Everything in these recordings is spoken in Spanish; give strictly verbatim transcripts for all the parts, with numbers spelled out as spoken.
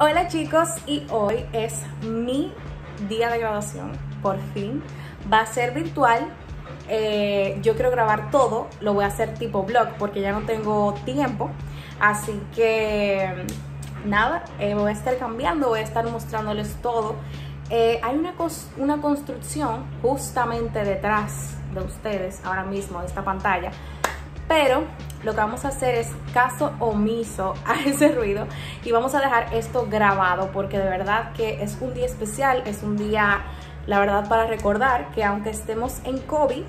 Hola chicos, y hoy es mi día de graduación, por fin. Va a ser virtual, eh, yo quiero grabar todo, lo voy a hacer tipo vlog porque ya no tengo tiempo. Así que nada, eh, voy a estar cambiando, voy a estar mostrándoles todo. Eh, hay una, una construcción justamente detrás de ustedes ahora mismo, de esta pantalla. Pero lo que vamos a hacer es caso omiso a ese ruido y vamos a dejar esto grabado porque de verdad que es un día especial, es un día, la verdad, para recordar que aunque estemos en COVID,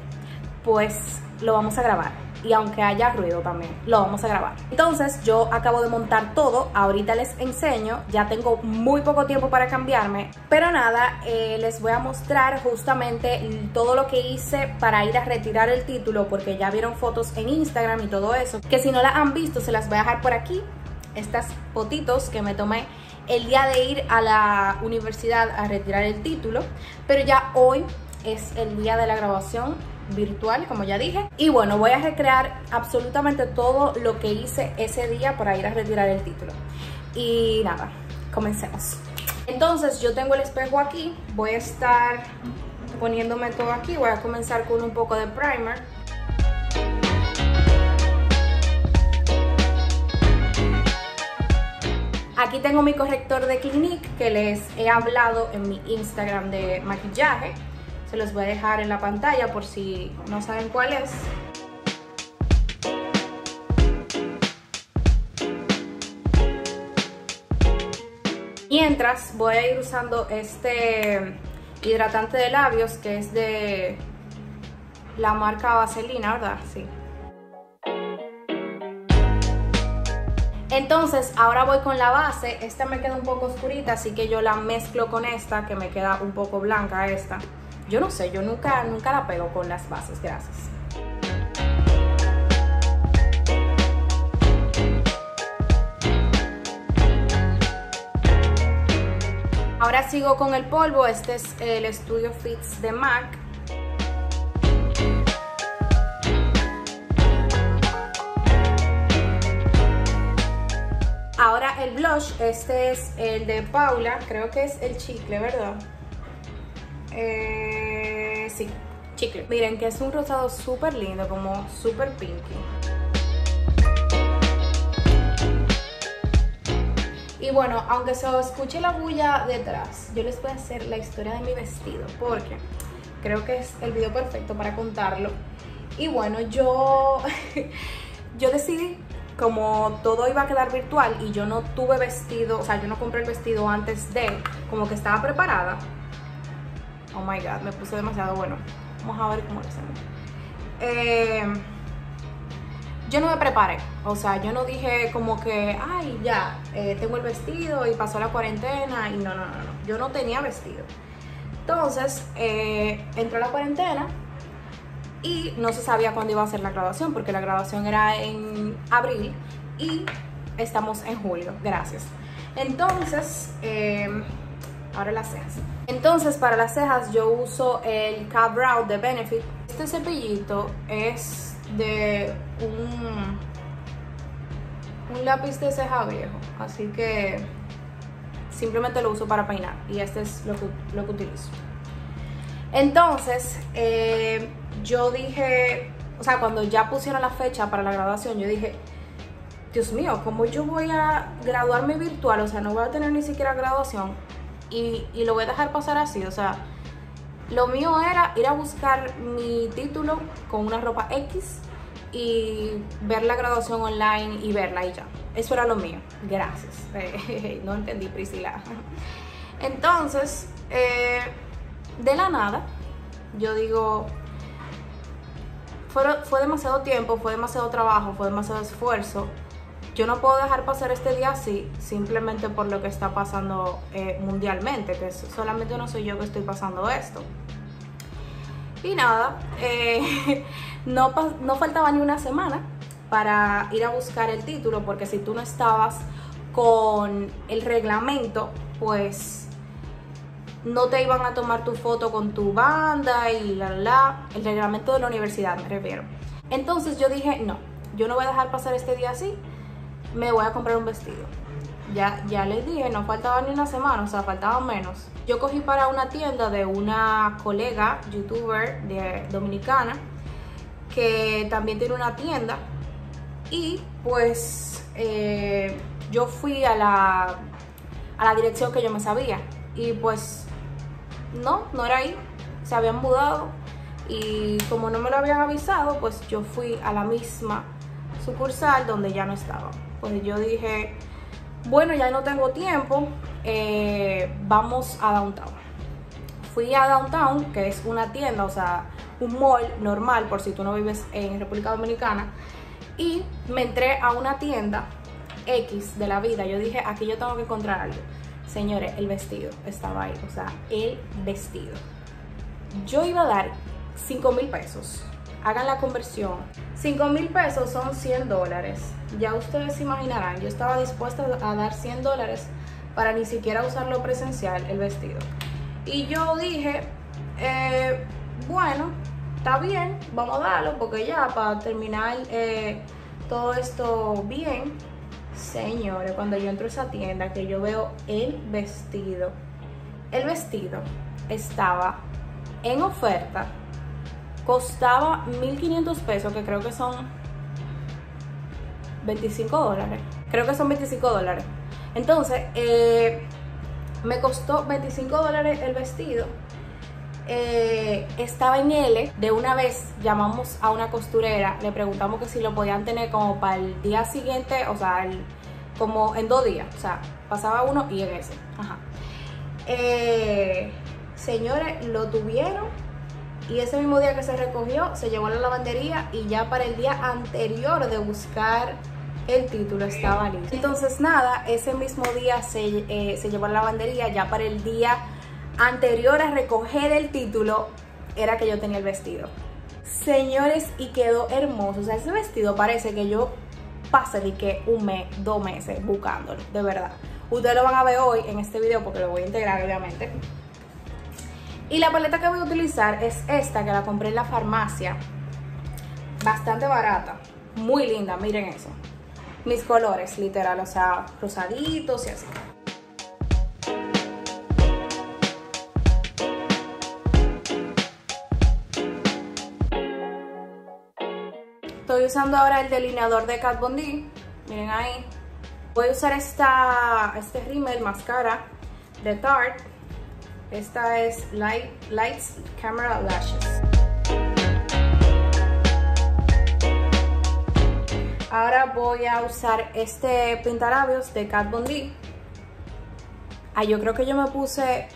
pues lo vamos a grabar. Y aunque haya ruido también, lo vamos a grabar. Entonces yo acabo de montar todo, ahorita les enseño, ya tengo muy poco tiempo para cambiarme. Pero nada, eh, les voy a mostrar justamente todo lo que hice para ir a retirar el título, porque ya vieron fotos en Instagram y todo eso, que si no las han visto se las voy a dejar por aquí. Estas fotitos que me tomé el día de ir a la universidad a retirar el título. Pero ya hoy es el día de la graduación virtual, como ya dije, y bueno, voy a recrear absolutamente todo lo que hice ese día para ir a retirar el título. Y nada, comencemos. Entonces yo tengo el espejo aquí, voy a estar poniéndome todo aquí, voy a comenzar con un poco de primer. Aquí tengo mi corrector de Clinique que les he hablado en mi Instagram de maquillaje. Se los voy a dejar en la pantalla por si no saben cuál es. Mientras voy a ir usando este hidratante de labios que es de la marca Vaseline, ¿verdad? Sí. Entonces ahora voy con la base. Esta me queda un poco oscurita, así que yo la mezclo con esta que me queda un poco blanca esta. Yo no sé, yo nunca, nunca la pego con las bases, gracias. Ahora sigo con el polvo, este es el Studio Fix de MAC. Ahora el blush, este es el de Paula, creo que es el chicle, ¿verdad? Eh, sí, chicle. Miren que es un rosado súper lindo, como súper pinky. Y bueno, aunque se escuche la bulla detrás, yo les voy a hacer la historia de mi vestido, porque creo que es el video perfecto para contarlo. Y bueno, yo, yo decidí, como todo iba a quedar virtual y yo no tuve vestido, o sea, yo no compré el vestido antes de, como que estaba preparada. Oh my god, me puse demasiado bueno. Vamos a ver cómo lo hacemos. Eh, yo no me preparé. O sea, yo no dije como que, ay, ya, eh, tengo el vestido y pasó la cuarentena. Y no, no, no, no. Yo no tenía vestido. Entonces, eh, entró la cuarentena y no se sabía cuándo iba a ser la graduación, porque la graduación era en abril y estamos en julio. Gracias. Entonces, eh, ahora las cejas. Entonces para las cejas yo uso el Cabrow de Benefit. Este cepillito es de un, un lápiz de ceja viejo, así que simplemente lo uso para peinar y este es lo que, lo que utilizo. Entonces eh, yo dije, o sea, cuando ya pusieron la fecha para la graduación yo dije, Dios mío, ¿cómo yo voy a graduarme virtual? O sea, no voy a tener ni siquiera graduación. Y, y lo voy a dejar pasar así, o sea, lo mío era ir a buscar mi título con una ropa X y ver la graduación online y verla y ya. Eso era lo mío, gracias. Eh, no entendí, Priscila. Entonces, eh, de la nada, yo digo, fue, fue demasiado tiempo, fue demasiado trabajo, fue demasiado esfuerzo. Yo no puedo dejar pasar este día así, simplemente por lo que está pasando eh, mundialmente, que solamente no soy yo que estoy pasando esto. Y nada, eh, no, no faltaba ni una semana para ir a buscar el título, porque si tú no estabas con el reglamento, pues no te iban a tomar tu foto con tu banda y la, la, el reglamento de la universidad, me refiero. Entonces yo dije, no, yo no voy a dejar pasar este día así. me voy a comprar un vestido. Ya, ya les dije, no faltaba ni una semana, o sea, faltaba menos. Yo cogí para una tienda de una colega youtuber de, dominicana, que también tiene una tienda. Y pues eh, yo fui a la, a la dirección que yo me sabía. Y pues no, no era ahí. Se habían mudado y como no me lo habían avisado, pues yo fui a la misma sucursal donde ya no estaba. Pues yo dije, bueno, ya no tengo tiempo, eh, vamos a Downtown. Fui a Downtown, que es una tienda, o sea, un mall normal, por si tú no vives en República Dominicana. Y me entré a una tienda X de la vida. Yo dije, aquí yo tengo que encontrar algo. Señores, el vestido estaba ahí, o sea, el vestido. Yo iba a dar cinco mil pesos. Hagan la conversión. cinco mil pesos son cien dólares. Ya ustedes se imaginarán, yo estaba dispuesta a dar cien dólares para ni siquiera usarlo presencial, el vestido. Y yo dije, eh, bueno, está bien, vamos a darlo porque ya para terminar eh, todo esto bien. Señores, cuando yo entro a esa tienda, que yo veo el vestido, el vestido estaba en oferta. Costaba mil quinientos pesos, que creo que son veinticinco dólares. Creo que son veinticinco dólares. Entonces, eh, me costó veinticinco dólares el vestido. Eh, estaba en L. De una vez llamamos a una costurera, le preguntamos que si lo podían tener como para el día siguiente, o sea, el, como en dos días. O sea, pasaba uno y en ese. Ajá. Eh, señores, lo tuvieron. Y ese mismo día que se recogió, se llevó a la lavandería y ya para el día anterior de buscar el título estaba listo. Entonces nada, ese mismo día se, eh, se llevó a la lavandería, ya para el día anterior a recoger el título era que yo tenía el vestido. Señores, y quedó hermoso. O sea, ese vestido parece que yo pasé de que un mes, dos meses buscándolo, de verdad. Ustedes lo van a ver hoy en este video porque lo voy a integrar obviamente. Y la paleta que voy a utilizar es esta, que la compré en la farmacia. Bastante barata. Muy linda, miren eso. Mis colores, literal, o sea, rosaditos y así. Estoy usando ahora el delineador de Kat Von D. Miren ahí. Voy a usar esta, este rímel máscara de Tarte. Esta es Light, Lights Camera Lashes. Ahora voy a usar este pintalabios de Kat Von D. Ah, yo creo que yo me puse...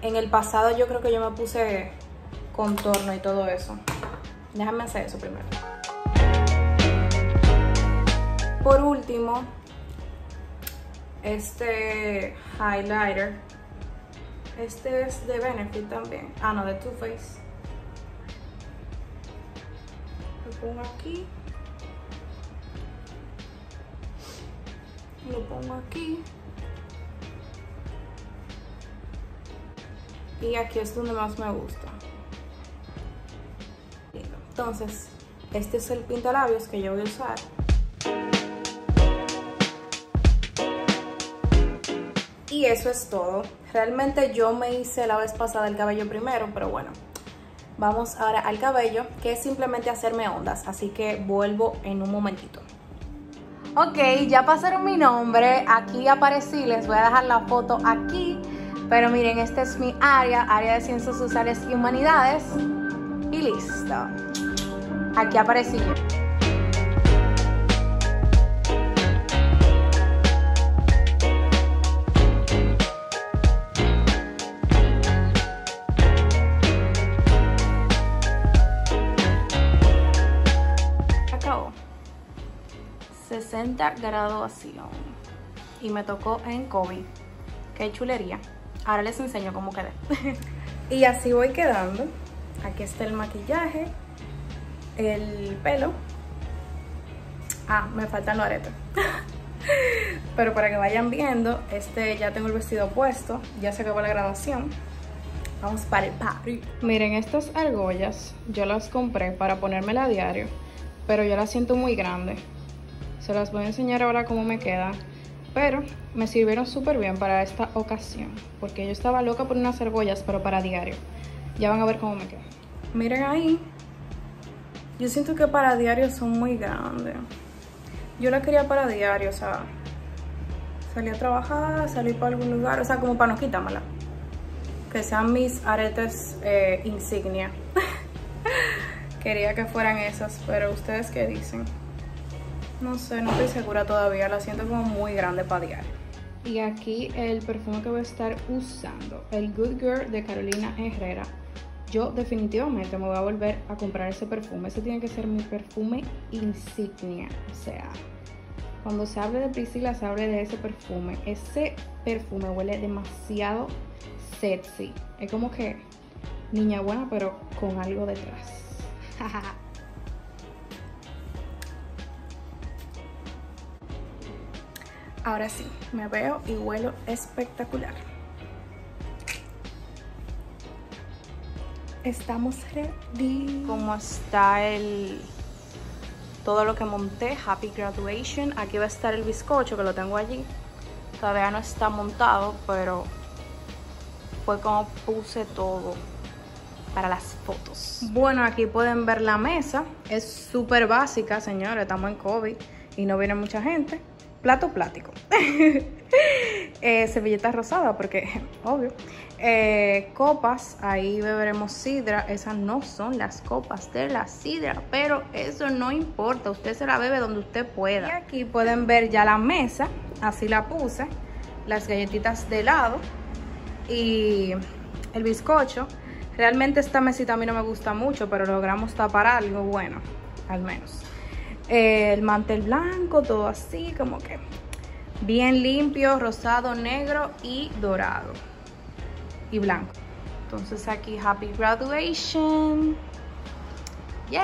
En el pasado yo creo que yo me puse contorno y todo eso. Déjame hacer eso primero. Por último, este highlighter. Este es de Benefit también. Ah, no, de Too Faced. Lo pongo aquí. Lo pongo aquí. Y aquí es donde más me gusta. Listo. Entonces, este es el pintalabios que yo voy a usar. Y eso es todo. Realmente yo me hice la vez pasada el cabello primero, pero bueno, vamos ahora al cabello, que es simplemente hacerme ondas, así que vuelvo en un momentito. Ok, ya pasaron mi nombre, aquí aparecí, les voy a dejar la foto aquí, pero miren, esta es mi área, área de ciencias sociales y humanidades, y listo, aquí aparecí yo. Graduación y me tocó en COVID. Qué chulería. Ahora les enseño cómo quedé. Y así voy quedando. Aquí está el maquillaje, el pelo. Ah, me faltan los aretes. Pero para que vayan viendo, este ya tengo el vestido puesto. Ya se acabó la graduación. Vamos para el party. Miren, estas argollas yo las compré para ponérmela a diario, pero yo las siento muy grandes. O Se las voy a enseñar ahora cómo me queda. Pero me sirvieron súper bien para esta ocasión, porque yo estaba loca por unas cebollas, pero para diario. Ya van a ver cómo me queda. Miren ahí. Yo siento que para diario son muy grandes. Yo la quería para diario, o sea, salí a trabajar, salí para algún lugar, o sea, como para no quitármela. Que sean mis aretes eh, insignia. Quería que fueran esas, pero ¿ustedes qué dicen? No sé, no estoy segura todavía, la siento como muy grande para diario. Y aquí el perfume que voy a estar usando, el Good Girl de Carolina Herrera. Yo definitivamente me voy a volver a comprar ese perfume, ese tiene que ser mi perfume insignia. O sea, cuando se hable de Priscila se hable de ese perfume. Ese perfume huele demasiado sexy, es como que niña buena pero con algo detrás. Ahora sí, me veo y huelo espectacular. Estamos ready. Como está el todo lo que monté, Happy Graduation. Aquí va a estar el bizcocho que lo tengo allí. Todavía no está montado, pero fue como puse todo para las fotos. Bueno, aquí pueden ver la mesa. Es súper básica, señores. Estamos en COVID y no viene mucha gente. Plato plástico. eh, servilleta rosada, porque obvio. Eh, copas, ahí beberemos sidra. Esas no son las copas de la sidra, pero eso no importa. Usted se la bebe donde usted pueda. Y aquí pueden ver ya la mesa. Así la puse. Las galletitas de helado y el bizcocho. Realmente esta mesita a mí no me gusta mucho, pero logramos tapar algo bueno, al menos. El mantel blanco, todo así, como que bien limpio, rosado, negro y dorado. Y blanco. Entonces aquí, Happy Graduation. Yes.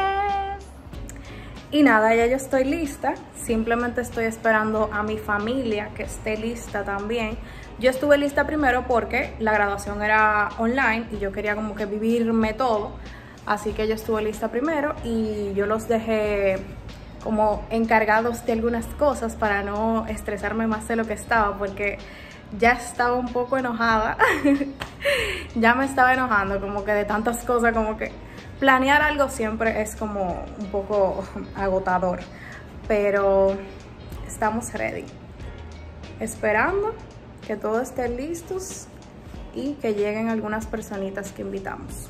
Y nada, ya yo estoy lista. Simplemente estoy esperando a mi familia que esté lista también. Yo estuve lista primero porque la graduación era online y yo quería como que vivirme todo. Así que yo estuve lista primero y yo los dejé como encargados de algunas cosas para no estresarme más de lo que estaba, porque ya estaba un poco enojada. Ya me estaba enojando como que de tantas cosas, como que planear algo siempre es como un poco agotador. Pero estamos ready. Esperando que todo esté listos y que lleguen algunas personitas que invitamos.